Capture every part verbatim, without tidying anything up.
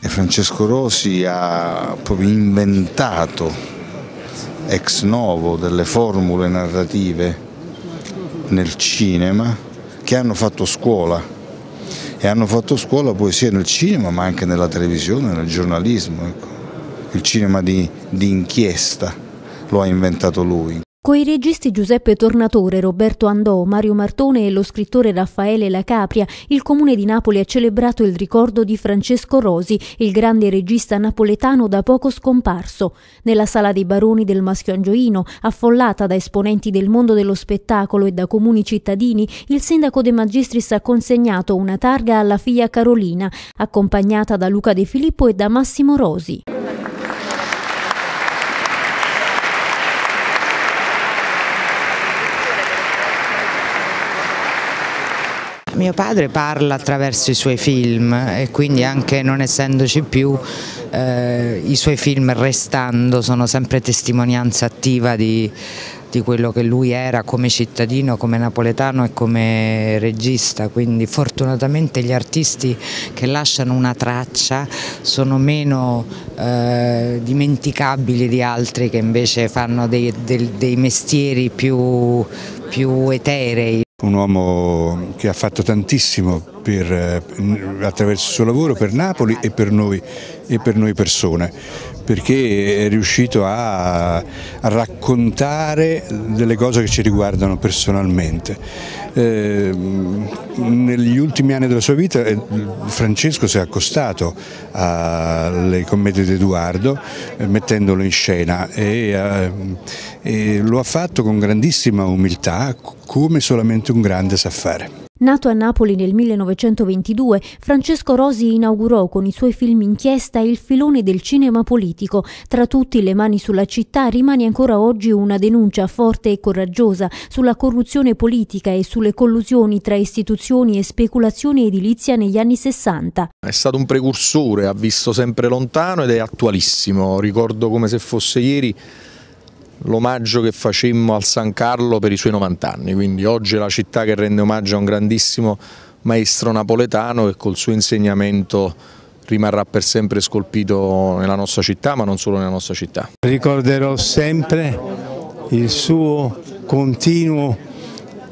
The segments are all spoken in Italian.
E Francesco Rosi ha proprio inventato ex novo delle formule narrative nel cinema che hanno fatto scuola e hanno fatto scuola poi sia nel cinema ma anche nella televisione, nel giornalismo. Ecco. Il cinema di, di inchiesta lo ha inventato lui. Coi registi Giuseppe Tornatore, Roberto Andò, Mario Martone e lo scrittore Raffaele La Capria, il Comune di Napoli ha celebrato il ricordo di Francesco Rosi, il grande regista napoletano da poco scomparso. Nella Sala dei Baroni del Maschio Angioino, affollata da esponenti del mondo dello spettacolo e da comuni cittadini, il sindaco De Magistris ha consegnato una targa alla figlia Carolina, accompagnata da Luca De Filippo e da Massimo Rosi. Mio padre parla attraverso i suoi film e quindi anche non essendoci più eh, i suoi film restando sono sempre testimonianza attiva di, di quello che lui era come cittadino, come napoletano e come regista, quindi fortunatamente gli artisti che lasciano una traccia sono meno eh, dimenticabili di altri che invece fanno dei, dei, dei mestieri più, più eterei. Un uomo che ha fatto tantissimo per, attraverso il suo lavoro per Napoli e per noi, e per noi persone, perché è riuscito a, a raccontare delle cose che ci riguardano personalmente. Eh, negli ultimi anni della sua vita eh, Francesco si è accostato alle commedie di Eduardo eh, mettendolo in scena e, eh, e lo ha fatto con grandissima umiltà, come solamente un grande sa fare. Nato a Napoli nel millenovecentoventidue, Francesco Rosi inaugurò con i suoi film inchiesta il filone del cinema politico. Tra tutti, Le mani sulla città rimane ancora oggi una denuncia forte e coraggiosa sulla corruzione politica e sulle collusioni tra istituzioni e speculazione edilizia negli anni sessanta. È stato un precursore, ha visto sempre lontano ed è attualissimo. Ricordo come se fosse ieri l'omaggio che facemmo al San Carlo per i suoi novanta anni, quindi oggi è la città che rende omaggio a un grandissimo maestro napoletano che col suo insegnamento rimarrà per sempre scolpito nella nostra città, ma non solo nella nostra città. Ricorderò sempre il suo continuo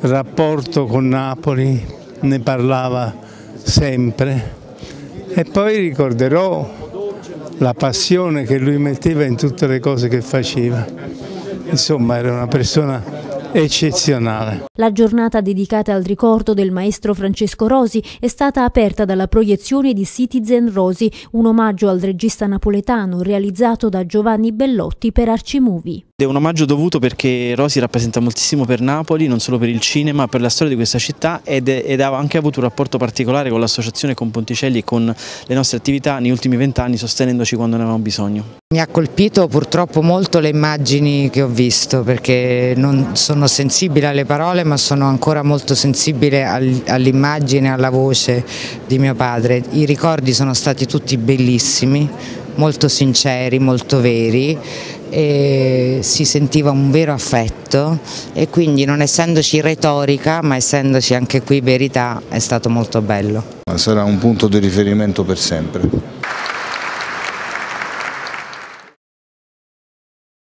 rapporto con Napoli, ne parlava sempre, e poi ricorderò la passione che lui metteva in tutte le cose che faceva. Insomma, era una persona eccezionale. La giornata dedicata al ricordo del maestro Francesco Rosi è stata aperta dalla proiezione di Citizen Rosi, un omaggio al regista napoletano realizzato da Giovanni Bellotti per Arci Movie. È un omaggio dovuto perché Rosi rappresenta moltissimo per Napoli, non solo per il cinema, per la storia di questa città ed, ed ha anche avuto un rapporto particolare con l'associazione, con Ponticelli e con le nostre attività negli ultimi vent'anni, sostenendoci quando ne avevamo bisogno. Mi ha colpito purtroppo molto le immagini che ho visto, perché non sono sensibile alle parole ma sono ancora molto sensibile all'immagine e alla voce di mio padre. I ricordi sono stati tutti bellissimi, molto sinceri, molto veri, e si sentiva un vero affetto e quindi non essendoci retorica ma essendoci anche qui verità è stato molto bello. Sarà un punto di riferimento per sempre.